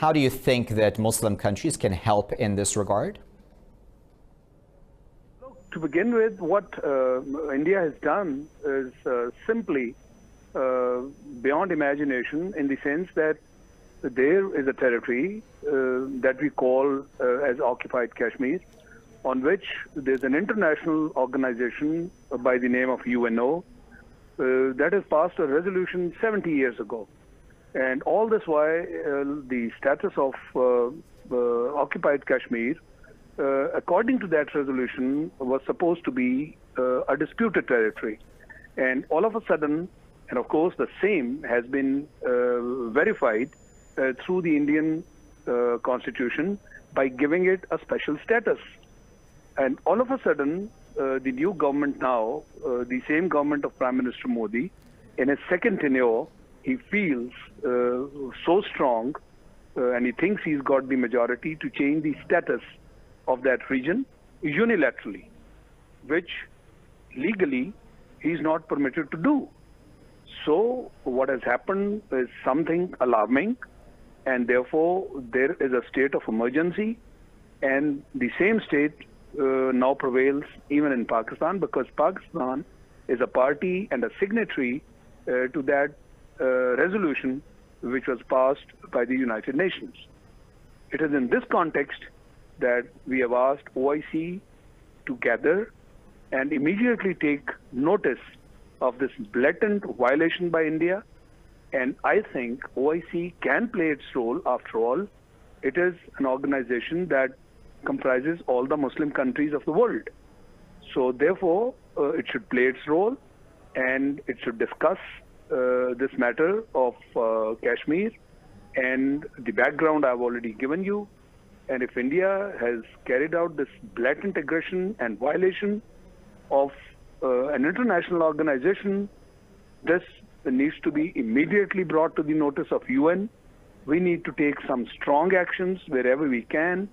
How do you think that Muslim countries can help in this regard? To begin with, what India has done is simply beyond imagination, in the sense that there is a territory that we call as occupied Kashmir, on which there's an international organization by the name of UNO that has passed a resolution 70 years ago. And all this while, the status of occupied Kashmir, according to that resolution, was supposed to be a disputed territory. And all of a sudden, and of course the same has been verified through the Indian constitution by giving it a special status. And all of a sudden, the new government now, the same government of Prime Minister Modi, in his second tenure, he feels so strong and he thinks he's got the majority to change the status of that region unilaterally, which legally he's not permitted to do. So what has happened is something alarming, and therefore there is a state of emergency, and the same state now prevails even in Pakistan, because Pakistan is a party and a signatory to that resolution which was passed by the United Nations. It is in this context that we have asked OIC to gather and immediately take notice of this blatant violation by India. And I think OIC can play its role. After all, it is an organization that comprises all the Muslim countries of the world. So therefore, it should play its role, and it should discuss this matter of Kashmir. And the background I've already given you. And if India has carried out this blatant aggression and violation of an international organization, this needs to be immediately brought to the notice of UN. We need to take some strong actions wherever we can.